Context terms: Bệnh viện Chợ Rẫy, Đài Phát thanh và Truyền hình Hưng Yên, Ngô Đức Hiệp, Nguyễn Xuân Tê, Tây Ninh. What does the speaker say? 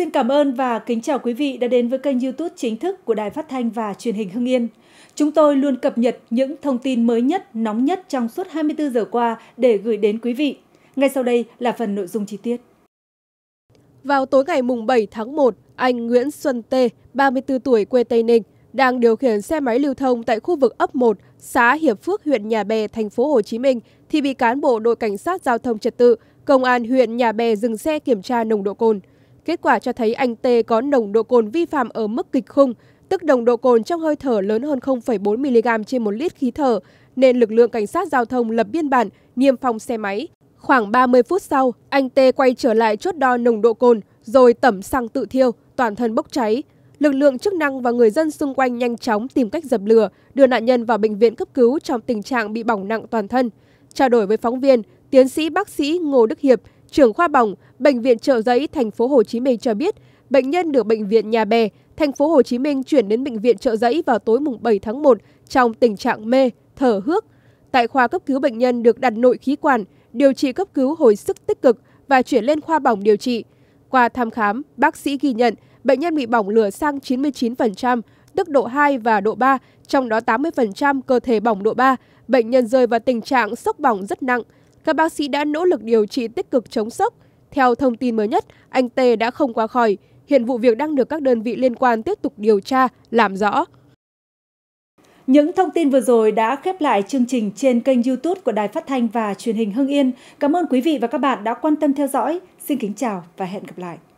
Xin cảm ơn và kính chào quý vị đã đến với kênh YouTube chính thức của Đài Phát thanh và Truyền hình Hưng Yên. Chúng tôi luôn cập nhật những thông tin mới nhất, nóng nhất trong suốt 24 giờ qua để gửi đến quý vị. Ngay sau đây là phần nội dung chi tiết. Vào tối ngày mùng 7 tháng 1, anh Nguyễn Xuân Tê, 34 tuổi, quê Tây Ninh, đang điều khiển xe máy lưu thông tại khu vực ấp 1, xã Hiệp Phước, huyện Nhà Bè, thành phố Hồ Chí Minh thì bị cán bộ đội cảnh sát giao thông trật tự, công an huyện Nhà Bè dừng xe kiểm tra nồng độ cồn. Kết quả cho thấy anh Tê có nồng độ cồn vi phạm ở mức kịch khung, tức nồng độ cồn trong hơi thở lớn hơn 0,4 mg trên 1 lít khí thở, nên lực lượng cảnh sát giao thông lập biên bản, niêm phong xe máy. Khoảng 30 phút sau, anh Tê quay trở lại chốt đo nồng độ cồn, rồi tẩm xăng tự thiêu, toàn thân bốc cháy. Lực lượng chức năng và người dân xung quanh nhanh chóng tìm cách dập lửa, đưa nạn nhân vào bệnh viện cấp cứu trong tình trạng bị bỏng nặng toàn thân. Trao đổi với phóng viên, tiến sĩ bác sĩ Ngô Đức Hiệp, trưởng khoa bỏng, Bệnh viện Chợ Rẫy, thành phố Hồ Chí Minh cho biết, bệnh nhân được bệnh viện Nhà Bè, thành phố Hồ Chí Minh chuyển đến bệnh viện Chợ Rẫy vào tối mùng 7 tháng 1 trong tình trạng mê, thở hước. Tại khoa cấp cứu, bệnh nhân được đặt nội khí quản, điều trị cấp cứu hồi sức tích cực và chuyển lên khoa bỏng điều trị. Qua thăm khám, bác sĩ ghi nhận bệnh nhân bị bỏng lửa sang 99%, tức độ 2 và độ 3, trong đó 80% cơ thể bỏng độ 3. Bệnh nhân rơi vào tình trạng sốc bỏng rất nặng. Các bác sĩ đã nỗ lực điều trị tích cực chống sốc. Theo thông tin mới nhất, anh Tê đã không qua khỏi. Hiện vụ việc đang được các đơn vị liên quan tiếp tục điều tra, làm rõ. Những thông tin vừa rồi đã khép lại chương trình trên kênh YouTube của Đài Phát thanh và Truyền hình Hưng Yên. Cảm ơn quý vị và các bạn đã quan tâm theo dõi. Xin kính chào và hẹn gặp lại.